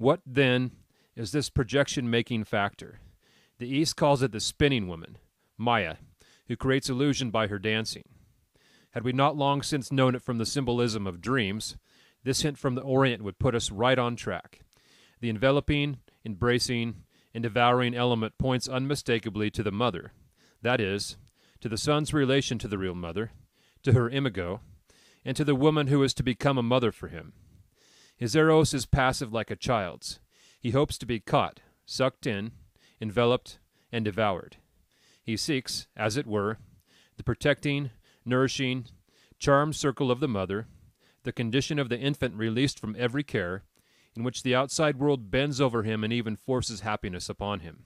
What, then, is this projection-making factor? The East calls it the spinning woman, Maya, who creates illusion by her dancing. Had we not long since known it from the symbolism of dreams, this hint from the Orient would put us right on track. The enveloping, embracing, and devouring element points unmistakably to the mother, that is, to the son's relation to the real mother, to her imago, and to the woman who is to become a mother for him. His eros is passive like a child's. He hopes to be caught, sucked in, enveloped, and devoured. He seeks, as it were, the protecting, nourishing, charmed circle of the mother, the condition of the infant released from every care, in which the outside world bends over him and even forces happiness upon him.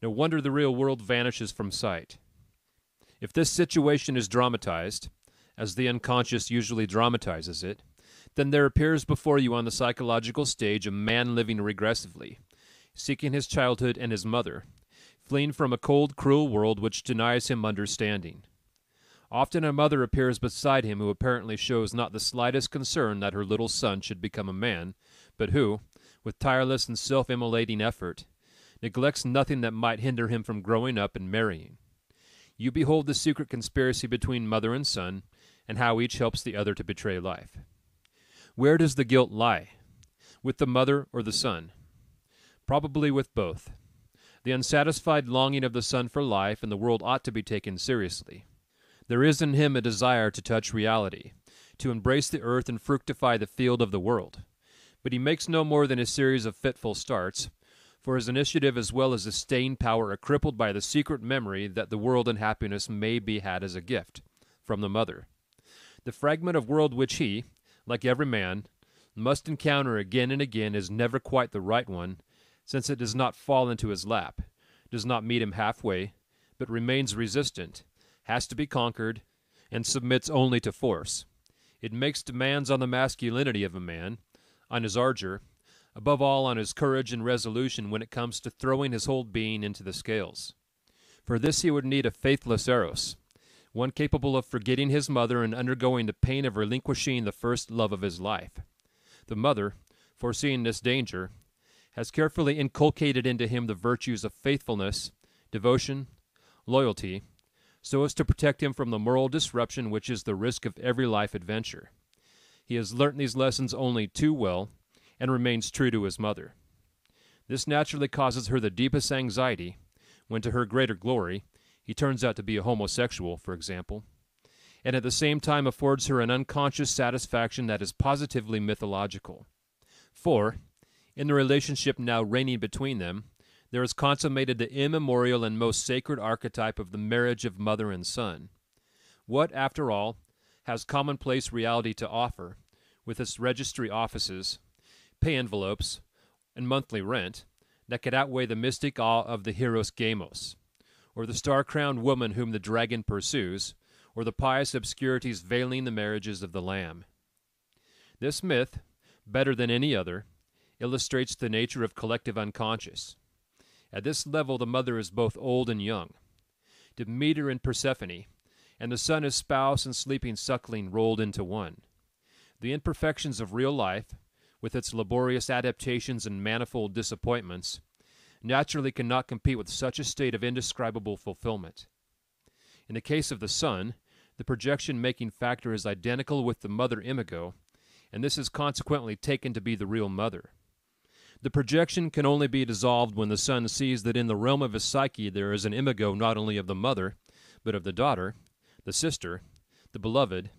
No wonder the real world vanishes from sight. If this situation is dramatized, as the unconscious usually dramatizes it, then there appears before you on the psychological stage a man living regressively, seeking his childhood and his mother, fleeing from a cold, cruel world which denies him understanding. Often a mother appears beside him who apparently shows not the slightest concern that her little son should become a man, but who, with tireless and self-immolating effort, neglects nothing that might hinder him from growing up and marrying. You behold the secret conspiracy between mother and son, and how each helps the other to betray life. Where does the guilt lie? With the mother or the son? Probably with both. The unsatisfied longing of the son for life and the world ought to be taken seriously. There is in him a desire to touch reality, to embrace the earth and fructify the field of the world. But he makes no more than a series of fitful starts, for his initiative as well as his staying power are crippled by the secret memory that the world and happiness may be had as a gift, from the mother. The fragment of world which he, like every man, must encounter again and again is never quite the right one, since it does not fall into his lap, does not meet him halfway, but remains resistant, has to be conquered, and submits only to force. It makes demands on the masculinity of a man, on his ardor, above all on his courage and resolution when it comes to throwing his whole being into the scales. For this he would need a faithless eros, one capable of forgetting his mother and undergoing the pain of relinquishing the first love of his life. The mother, foreseeing this danger, has carefully inculcated into him the virtues of faithfulness, devotion, loyalty, so as to protect him from the moral disruption which is the risk of every life adventure. He has learnt these lessons only too well, and remains true to his mother. This naturally causes her the deepest anxiety, when to her greater glory, he turns out to be a homosexual, for example, and at the same time affords her an unconscious satisfaction that is positively mythological. For, in the relationship now reigning between them, there is consummated the immemorial and most sacred archetype of the marriage of mother and son. What, after all, has commonplace reality to offer, with its registry offices, pay envelopes, and monthly rent, that could outweigh the mystic awe of the hieros gamos, or the star-crowned woman whom the dragon pursues, or the pious obscurities veiling the marriages of the lamb? This myth, better than any other, illustrates the nature of collective unconscious. At this level, the mother is both old and young, Demeter and Persephone, and the son is spouse and sleeping suckling rolled into one. The imperfections of real life, with its laborious adaptations and manifold disappointments, naturally cannot compete with such a state of indescribable fulfillment. In the case of the son, the projection-making factor is identical with the mother imago, and this is consequently taken to be the real mother. The projection can only be dissolved when the son sees that in the realm of his psyche there is an imago not only of the mother, but of the daughter, the sister, the beloved,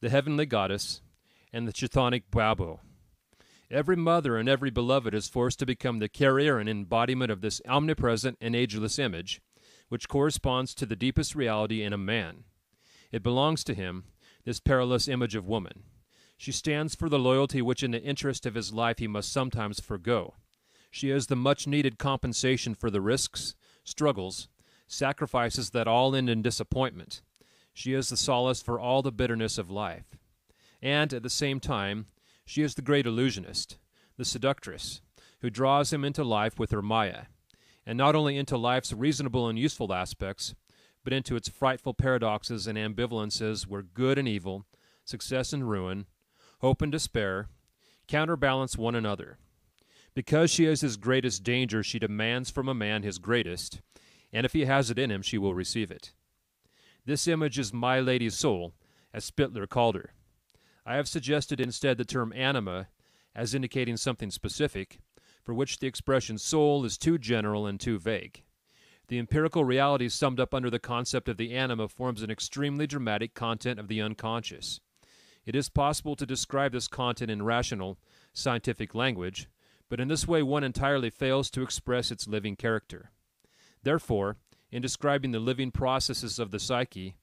the heavenly goddess, and the chthonic babo. Every mother and every beloved is forced to become the carrier and embodiment of this omnipresent and ageless image, which corresponds to the deepest reality in a man. It belongs to him, this perilous image of woman. She stands for the loyalty which in the interest of his life he must sometimes forego. She is the much-needed compensation for the risks, struggles, sacrifices that all end in disappointment. She is the solace for all the bitterness of life. And, at the same time, she is the great illusionist, the seductress, who draws him into life with her Maya, and not only into life's reasonable and useful aspects, but into its frightful paradoxes and ambivalences where good and evil, success and ruin, hope and despair counterbalance one another. Because she is his greatest danger, she demands from a man his greatest, and if he has it in him, she will receive it. This image is my lady's soul, as Spittler called her. I have suggested instead the term anima as indicating something specific, for which the expression soul is too general and too vague. The empirical reality summed up under the concept of the anima forms an extremely dramatic content of the unconscious. It is possible to describe this content in rational, scientific language, but in this way one entirely fails to express its living character. Therefore, in describing the living processes of the psyche,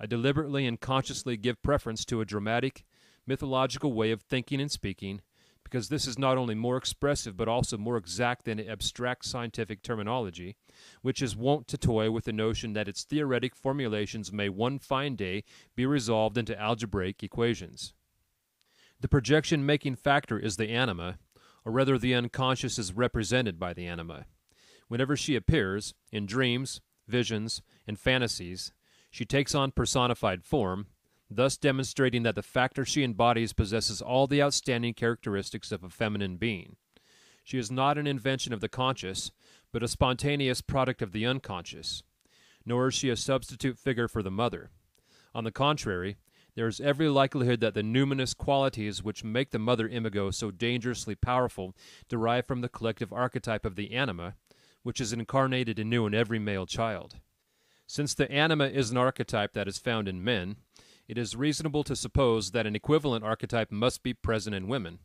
I deliberately and consciously give preference to a dramatic, mythological way of thinking and speaking, because this is not only more expressive but also more exact than abstract scientific terminology, which is wont to toy with the notion that its theoretic formulations may one fine day be resolved into algebraic equations. The projection-making factor is the anima, or rather the unconscious is represented by the anima. Whenever she appears, in dreams, visions, and fantasies, she takes on personified form, thus demonstrating that the factor she embodies possesses all the outstanding characteristics of a feminine being. She is not an invention of the conscious, but a spontaneous product of the unconscious, nor is she a substitute figure for the mother. On the contrary, there is every likelihood that the numinous qualities which make the mother imago so dangerously powerful derive from the collective archetype of the anima, which is incarnated anew in every male child. Since the anima is an archetype that is found in men, it is reasonable to suppose that an equivalent archetype must be present in women,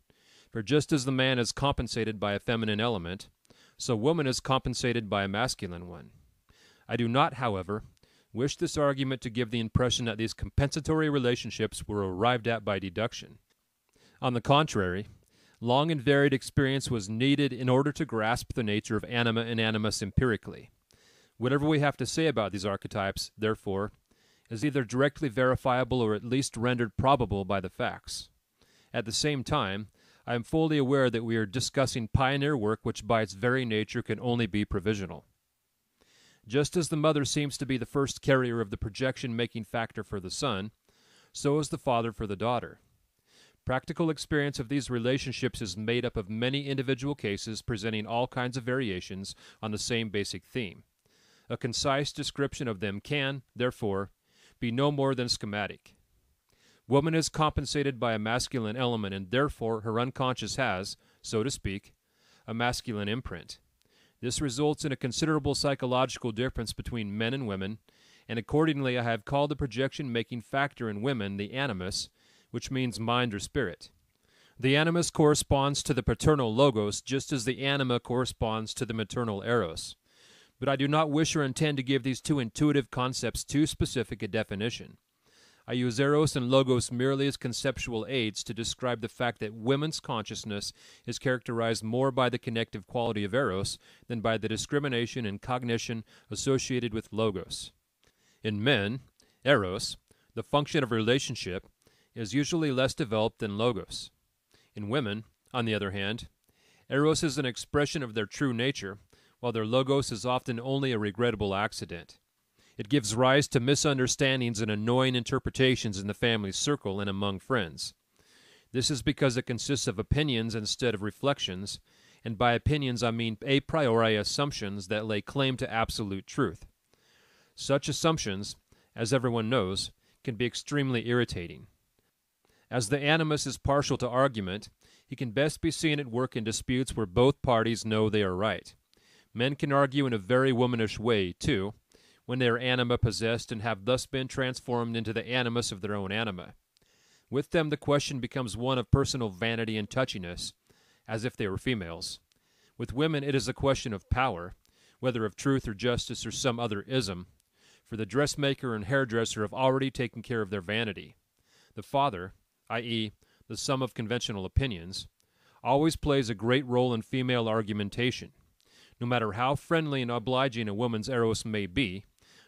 for just as the man is compensated by a feminine element, so woman is compensated by a masculine one. I do not, however, wish this argument to give the impression that these compensatory relationships were arrived at by deduction. On the contrary, long and varied experience was needed in order to grasp the nature of anima and animus empirically. Whatever we have to say about these archetypes, therefore, is either directly verifiable or at least rendered probable by the facts. At the same time, I am fully aware that we are discussing pioneer work which by its very nature can only be provisional. Just as the mother seems to be the first carrier of the projection-making factor for the son, so is the father for the daughter. Practical experience of these relationships is made up of many individual cases presenting all kinds of variations on the same basic theme. A concise description of them can, therefore, be no more than schematic. Woman is compensated by a masculine element, and therefore her unconscious has, so to speak, a masculine imprint. This results in a considerable psychological difference between men and women, and accordingly I have called the projection-making factor in women the animus, which means mind or spirit. The animus corresponds to the paternal logos, just as the anima corresponds to the maternal eros. But I do not wish or intend to give these two intuitive concepts too specific a definition. I use eros and logos merely as conceptual aids to describe the fact that women's consciousness is characterized more by the connective quality of eros than by the discrimination and cognition associated with logos. In men, eros, the function of relationship, is usually less developed than logos. In women, on the other hand, eros is an expression of their true nature, while their logos is often only a regrettable accident. It gives rise to misunderstandings and annoying interpretations in the family circle and among friends. This is because it consists of opinions instead of reflections, and by opinions I mean a priori assumptions that lay claim to absolute truth. Such assumptions, as everyone knows, can be extremely irritating. As the animus is partial to argument, he can best be seen at work in disputes where both parties know they are right. Men can argue in a very womanish way, too, when they are anima-possessed and have thus been transformed into the animus of their own anima. With them the question becomes one of personal vanity and touchiness, as if they were females. With women it is a question of power, whether of truth or justice or some other ism, for the dressmaker and hairdresser have already taken care of their vanity. The father, i.e., the sum of conventional opinions, always plays a great role in female argumentation. No matter how friendly and obliging a woman's eros may be,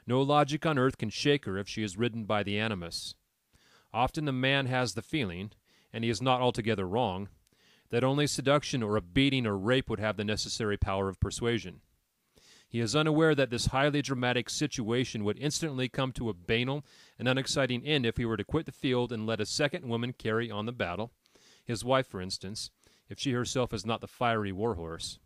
no logic on earth can shake her if she is ridden by the animus. Often the man has the feeling, and he is not altogether wrong, that only seduction or a beating or rape would have the necessary power of persuasion. He is unaware that this highly dramatic situation would instantly come to a banal and unexciting end if he were to quit the field and let a second woman carry on the battle, his wife for instance, if she herself is not the fiery warhorse.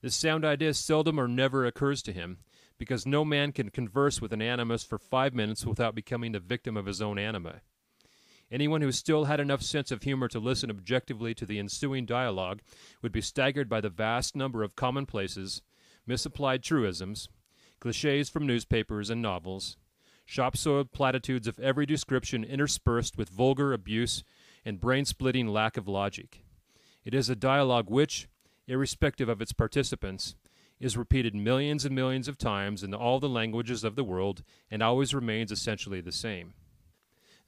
This sound idea seldom or never occurs to him, because no man can converse with an animus for 5 minutes without becoming the victim of his own anima. Anyone who still had enough sense of humor to listen objectively to the ensuing dialogue would be staggered by the vast number of commonplaces, misapplied truisms, clichés from newspapers and novels, shop-soiled platitudes of every description interspersed with vulgar abuse and brain-splitting lack of logic. It is a dialogue which, irrespective of its participants, is repeated millions and millions of times in all the languages of the world and always remains essentially the same.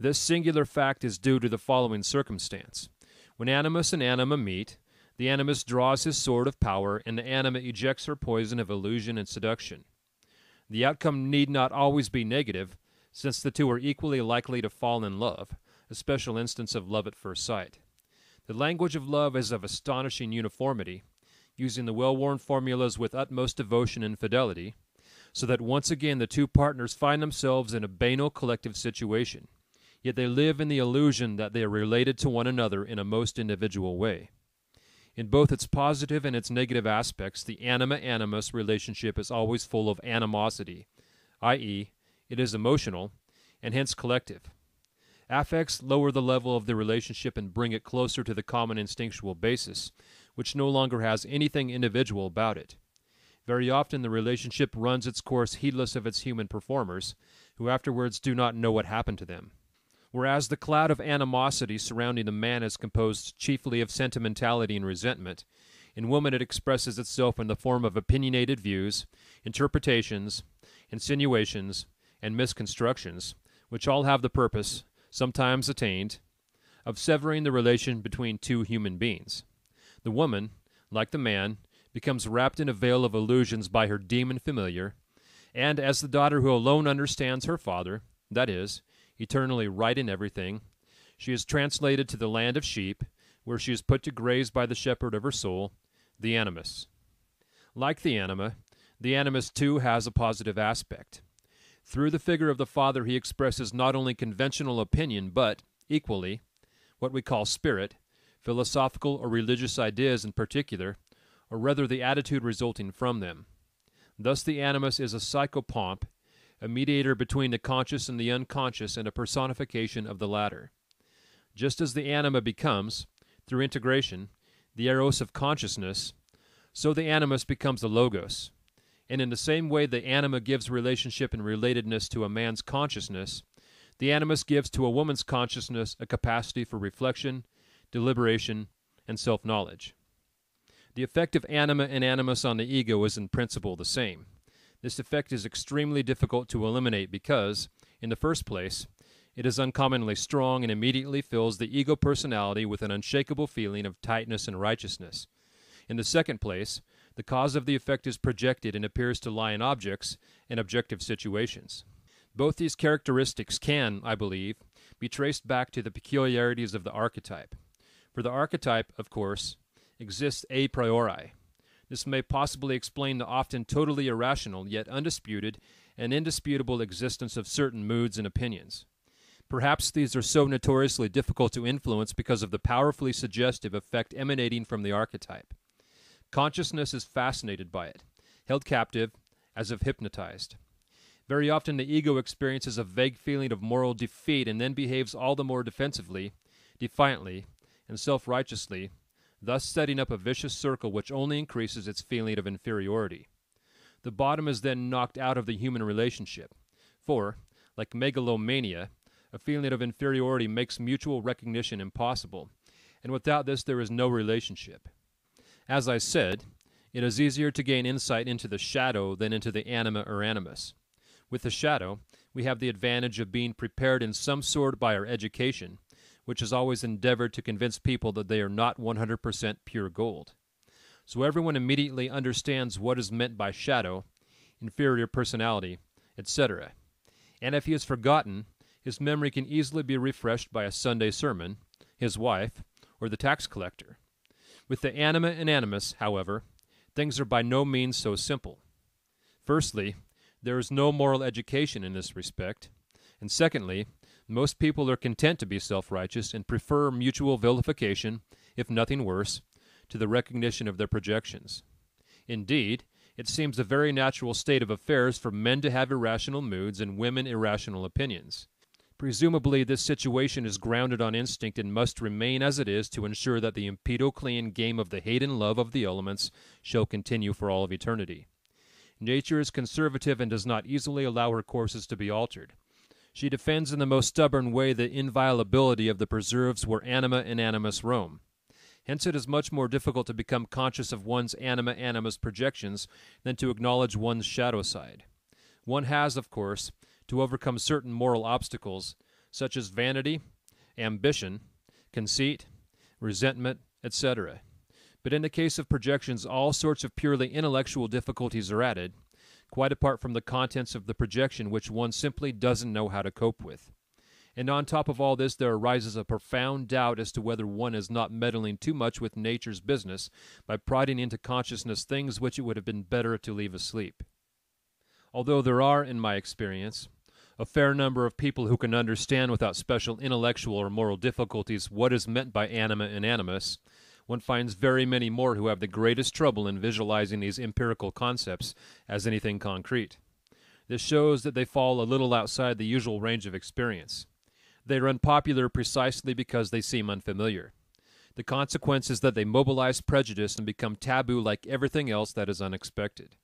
This singular fact is due to the following circumstance. When animus and anima meet, the animus draws his sword of power and the anima ejects her poison of illusion and seduction. The outcome need not always be negative, since the two are equally likely to fall in love, a special instance of love at first sight. The language of love is of astonishing uniformity, using the well-worn formulas with utmost devotion and fidelity, so that once again the two partners find themselves in a banal collective situation, yet they live in the illusion that they are related to one another in a most individual way. In both its positive and its negative aspects, the anima-animus relationship is always full of animosity, i.e., it is emotional, and hence collective. Affects lower the level of the relationship and bring it closer to the common instinctual basis, which no longer has anything individual about it. Very often the relationship runs its course heedless of its human performers, who afterwards do not know what happened to them. Whereas the cloud of animosity surrounding the man is composed chiefly of sentimentality and resentment, in woman it expresses itself in the form of opinionated views, interpretations, insinuations, and misconstructions, which all have the purpose, sometimes attained, of severing the relation between two human beings. The woman, like the man, becomes wrapped in a veil of illusions by her demon familiar, and as the daughter who alone understands her father, that is, eternally right in everything, she is translated to the land of sheep, where she is put to graze by the shepherd of her soul, the animus. Like the anima, the animus too has a positive aspect. Through the figure of the father he expresses not only conventional opinion, but, equally, what we call spirit, philosophical or religious ideas in particular, or rather the attitude resulting from them. Thus the animus is a psychopomp, a mediator between the conscious and the unconscious, and a personification of the latter. Just as the anima becomes, through integration, the eros of consciousness, so the animus becomes the logos. And in the same way the anima gives relationship and relatedness to a man's consciousness, the animus gives to a woman's consciousness a capacity for reflection, deliberation, and self-knowledge. The effect of anima and animus on the ego is in principle the same. This effect is extremely difficult to eliminate because, in the first place, it is uncommonly strong and immediately fills the ego personality with an unshakable feeling of tightness and righteousness. In the second place, the cause of the effect is projected and appears to lie in objects and objective situations. Both these characteristics can, I believe, be traced back to the peculiarities of the archetype. For the archetype, of course, exists a priori. This may possibly explain the often totally irrational, yet undisputed and indisputable existence of certain moods and opinions. Perhaps these are so notoriously difficult to influence because of the powerfully suggestive effect emanating from the archetype. Consciousness is fascinated by it, held captive, as if hypnotized. Very often the ego experiences a vague feeling of moral defeat and then behaves all the more defensively, defiantly, and self-righteously, thus setting up a vicious circle which only increases its feeling of inferiority. The bottom is then knocked out of the human relationship, for, like megalomania, a feeling of inferiority makes mutual recognition impossible, and without this there is no relationship. As I said, it is easier to gain insight into the shadow than into the anima or animus. With the shadow, we have the advantage of being prepared in some sort by our education, which has always endeavored to convince people that they are not 100% pure gold. So everyone immediately understands what is meant by shadow, inferior personality, etc. And if he is forgotten, his memory can easily be refreshed by a Sunday sermon, his wife, or the tax collector. With the anima and animus, however, things are by no means so simple. Firstly, there is no moral education in this respect, and secondly, most people are content to be self-righteous and prefer mutual vilification, if nothing worse, to the recognition of their projections. Indeed, it seems a very natural state of affairs for men to have irrational moods and women irrational opinions. Presumably, this situation is grounded on instinct and must remain as it is to ensure that the Empedoclean game of the hate and love of the elements shall continue for all of eternity. Nature is conservative and does not easily allow her courses to be altered. She defends in the most stubborn way the inviolability of the preserves where anima and animus roam. Hence it is much more difficult to become conscious of one's anima-animus projections than to acknowledge one's shadow side. One has, of course, to overcome certain moral obstacles, such as vanity, ambition, conceit, resentment, etc. But in the case of projections, all sorts of purely intellectual difficulties are added, quite apart from the contents of the projection which one simply doesn't know how to cope with. And on top of all this, there arises a profound doubt as to whether one is not meddling too much with nature's business by prodding into consciousness things which it would have been better to leave asleep. Although there are, in my experience, a fair number of people who can understand without special intellectual or moral difficulties what is meant by anima and animus, one finds very many more who have the greatest trouble in visualizing these empirical concepts as anything concrete. This shows that they fall a little outside the usual range of experience. They are unpopular precisely because they seem unfamiliar. The consequence is that they mobilize prejudice and become taboo like everything else that is unexpected.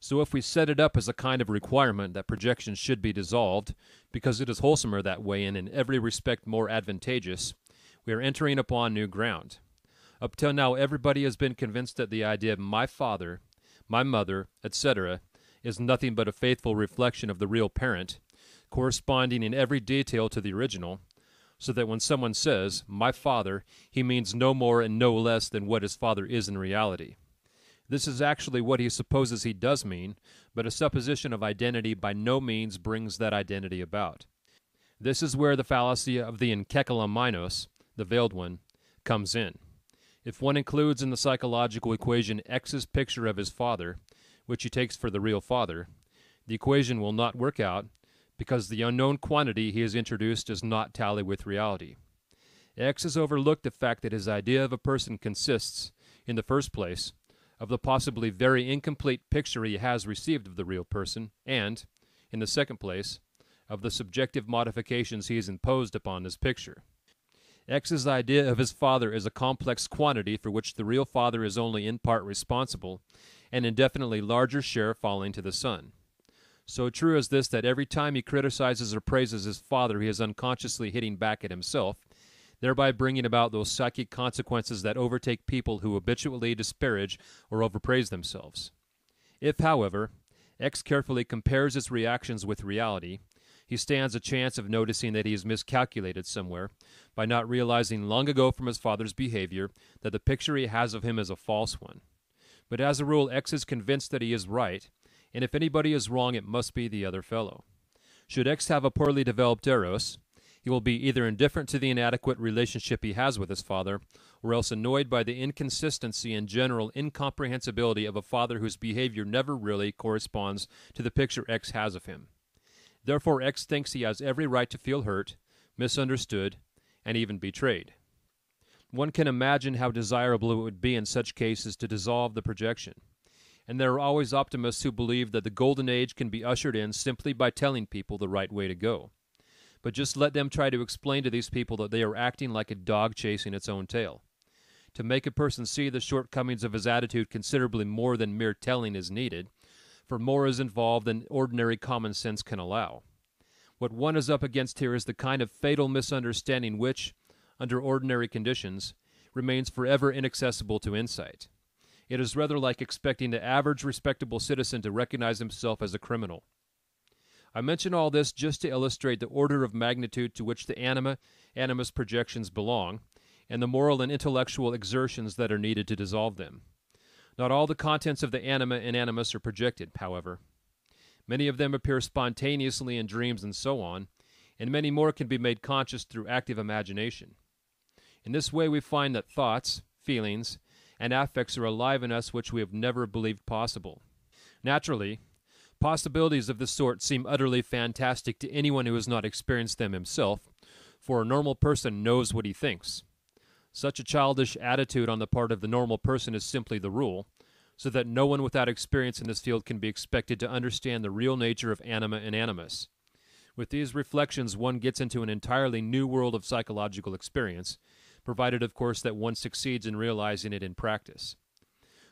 So if we set it up as a kind of requirement that projections should be dissolved, because it is wholesomer that way and in every respect more advantageous, we are entering upon new ground. Up till now, everybody has been convinced that the idea of my father, my mother, etc., is nothing but a faithful reflection of the real parent, corresponding in every detail to the original, so that when someone says, my father, he means no more and no less than what his father is in reality. This is actually what he supposes he does mean, but a supposition of identity by no means brings that identity about. This is where the fallacy of the enkekelaminos, the veiled one, comes in. If one includes in the psychological equation X's picture of his father, which he takes for the real father, the equation will not work out, because the unknown quantity he has introduced does not tally with reality. X has overlooked the fact that his idea of a person consists, in the first place, of the possibly very incomplete picture he has received of the real person, and, in the second place, of the subjective modifications he has imposed upon this picture. X's idea of his father is a complex quantity for which the real father is only in part responsible, an indefinitely larger share falling to the son. So true is this that every time he criticizes or praises his father, he is unconsciously hitting back at himself, thereby bringing about those psychic consequences that overtake people who habitually disparage or overpraise themselves. If, however, X carefully compares his reactions with reality, he stands a chance of noticing that he is miscalculated somewhere by not realizing long ago from his father's behavior that the picture he has of him is a false one. But as a rule, X is convinced that he is right, and if anybody is wrong, it must be the other fellow. Should X have a poorly developed eros, he will be either indifferent to the inadequate relationship he has with his father, or else annoyed by the inconsistency and general incomprehensibility of a father whose behavior never really corresponds to the picture X has of him. Therefore, X thinks he has every right to feel hurt, misunderstood, and even betrayed. One can imagine how desirable it would be in such cases to dissolve the projection. And there are always optimists who believe that the golden age can be ushered in simply by telling people the right way to go. But just let them try to explain to these people that they are acting like a dog chasing its own tail. To make a person see the shortcomings of his attitude, considerably more than mere telling is needed, for more is involved than ordinary common sense can allow. What one is up against here is the kind of fatal misunderstanding which, under ordinary conditions, remains forever inaccessible to insight. It is rather like expecting the average respectable citizen to recognize himself as a criminal. I mention all this just to illustrate the order of magnitude to which the animus projections belong, and the moral and intellectual exertions that are needed to dissolve them. Not all the contents of the anima and animus are projected, however. Many of them appear spontaneously in dreams and so on, and many more can be made conscious through active imagination. In this way we find that thoughts, feelings, and affects are alive in us which we have never believed possible. Naturally, possibilities of this sort seem utterly fantastic to anyone who has not experienced them himself, for a normal person knows what he thinks. Such a childish attitude on the part of the normal person is simply the rule, so that no one without experience in this field can be expected to understand the real nature of anima and animus. With these reflections, one gets into an entirely new world of psychological experience, provided, of course, that one succeeds in realizing it in practice.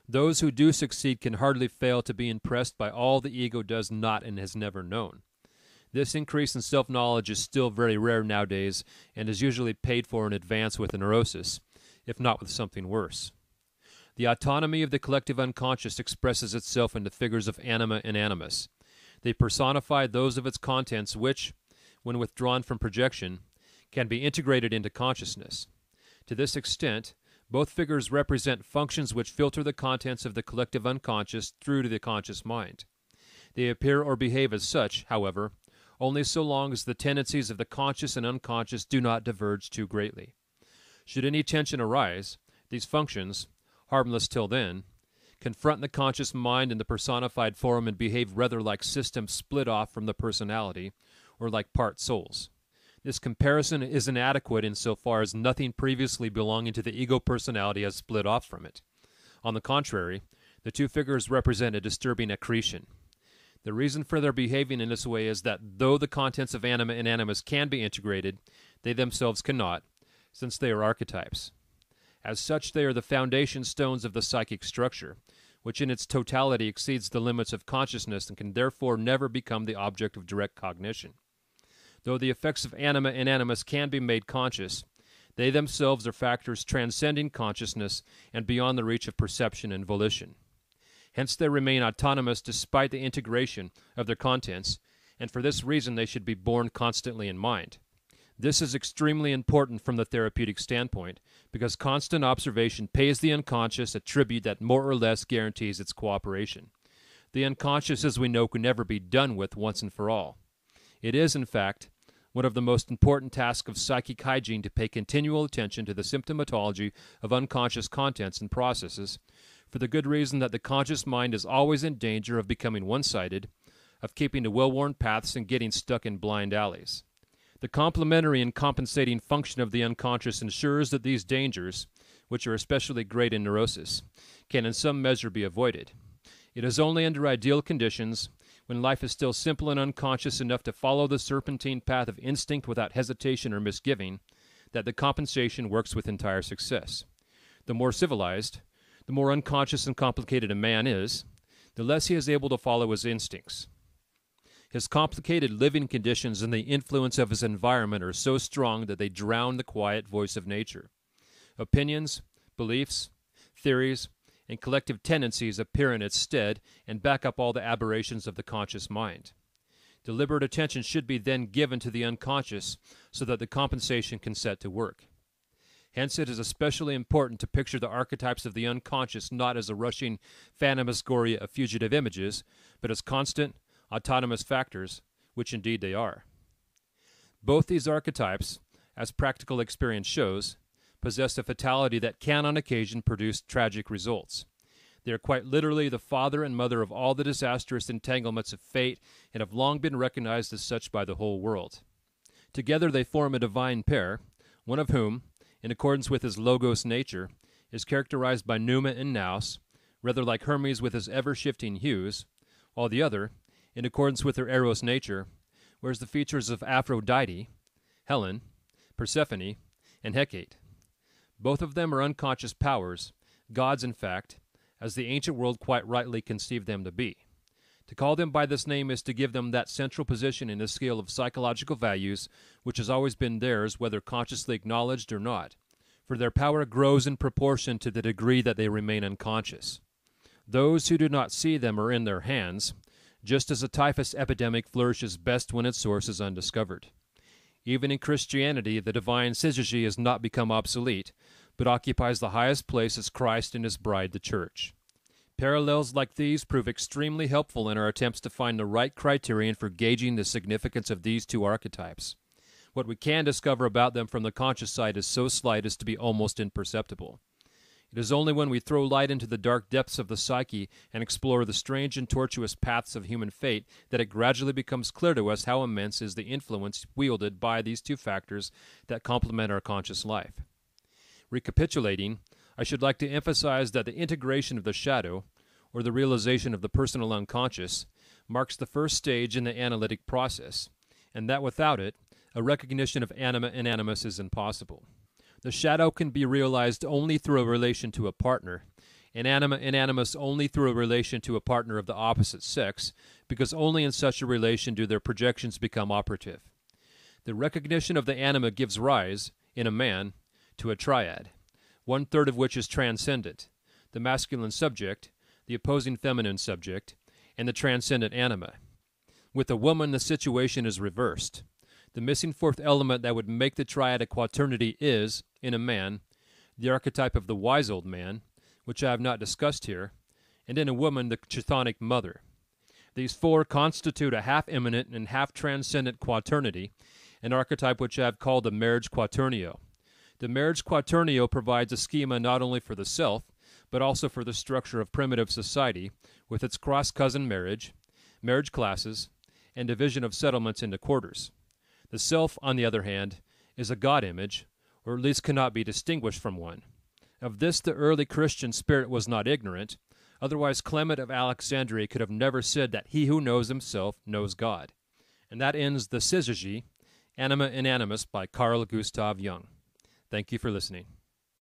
Those who do succeed can hardly fail to be impressed by all the ego does not and has never known. This increase in self-knowledge is still very rare nowadays and is usually paid for in advance with a neurosis, if not with something worse. The autonomy of the collective unconscious expresses itself in the figures of anima and animus. They personify those of its contents which, when withdrawn from projection, can be integrated into consciousness. To this extent, both figures represent functions which filter the contents of the collective unconscious through to the conscious mind. They appear or behave as such, however, only so long as the tendencies of the conscious and unconscious do not diverge too greatly. Should any tension arise, these functions, harmless till then, confront the conscious mind in the personified form and behave rather like systems split off from the personality, or like part souls. This comparison is inadequate insofar as nothing previously belonging to the ego personality has split off from it. On the contrary, the two figures represent a disturbing accretion. The reason for their behaving in this way is that though the contents of anima and animus can be integrated, they themselves cannot, since they are archetypes. As such, they are the foundation stones of the psychic structure, which in its totality exceeds the limits of consciousness and can therefore never become the object of direct cognition. Though the effects of anima and animus can be made conscious, they themselves are factors transcending consciousness and beyond the reach of perception and volition. Hence they remain autonomous despite the integration of their contents, and for this reason they should be borne constantly in mind. This is extremely important from the therapeutic standpoint, because constant observation pays the unconscious a tribute that more or less guarantees its cooperation. The unconscious, as we know, can never be done with once and for all. It is, in fact, one of the most important tasks of psychic hygiene to pay continual attention to the symptomatology of unconscious contents and processes, for the good reason that the conscious mind is always in danger of becoming one-sided, of keeping to well-worn paths and getting stuck in blind alleys. The complementary and compensating function of the unconscious ensures that these dangers, which are especially great in neurosis, can in some measure be avoided. It is only under ideal conditions, when life is still simple and unconscious enough to follow the serpentine path of instinct without hesitation or misgiving, that the compensation works with entire success. The more civilized, the more unconscious and complicated a man is, the less he is able to follow his instincts. His complicated living conditions and the influence of his environment are so strong that they drown the quiet voice of nature. Opinions, beliefs, theories, and collective tendencies appear in its stead and back up all the aberrations of the conscious mind. Deliberate attention should be then given to the unconscious so that the compensation can set to work. Hence it is especially important to picture the archetypes of the unconscious not as a rushing phantasmagoria of fugitive images, but as constant, autonomous factors, which indeed they are. Both these archetypes, as practical experience shows, possess a fatality that can on occasion produce tragic results. They are quite literally the father and mother of all the disastrous entanglements of fate and have long been recognized as such by the whole world. Together they form a divine pair, one of whom, in accordance with his logos nature, is characterized by Pneuma and Nous, rather like Hermes with his ever-shifting hues, while the other, in accordance with her eros nature, wears the features of Aphrodite, Helen, Persephone, and Hecate. Both of them are unconscious powers, gods in fact, as the ancient world quite rightly conceived them to be. To call them by this name is to give them that central position in the scale of psychological values which has always been theirs, whether consciously acknowledged or not, for their power grows in proportion to the degree that they remain unconscious. Those who do not see them are in their hands, just as a typhus epidemic flourishes best when its source is undiscovered. Even in Christianity, the divine syzygy has not become obsolete, but occupies the highest place as Christ and his bride, the Church. Parallels like these prove extremely helpful in our attempts to find the right criterion for gauging the significance of these two archetypes. What we can discover about them from the conscious side is so slight as to be almost imperceptible. It is only when we throw light into the dark depths of the psyche and explore the strange and tortuous paths of human fate that it gradually becomes clear to us how immense is the influence wielded by these two factors that complement our conscious life. Recapitulating, I should like to emphasize that the integration of the shadow, or the realization of the personal unconscious, marks the first stage in the analytic process, and that without it, a recognition of anima and animus is impossible. The shadow can be realized only through a relation to a partner, and anima and animus only through a relation to a partner of the opposite sex, because only in such a relation do their projections become operative. The recognition of the anima gives rise, in a man, to a triad, one-third of which is transcendent: the masculine subject, the opposing feminine subject, and the transcendent anima. With a woman, the situation is reversed. The missing fourth element that would make the triad a quaternity is, in a man, the archetype of the wise old man, which I have not discussed here, and in a woman, the chthonic mother. These four constitute a half-immanent and half-transcendent quaternity, an archetype which I have called the marriage quaternio. The marriage quaternio provides a schema not only for the self, but also for the structure of primitive society, with its cross-cousin marriage, marriage classes, and division of settlements into quarters. The self, on the other hand, is a God image, or at least cannot be distinguished from one. Of this the early Christian spirit was not ignorant, otherwise Clement of Alexandria could have never said that he who knows himself knows God. And that ends the syzygy, Anima and Animus by Carl Gustav Jung. Thank you for listening.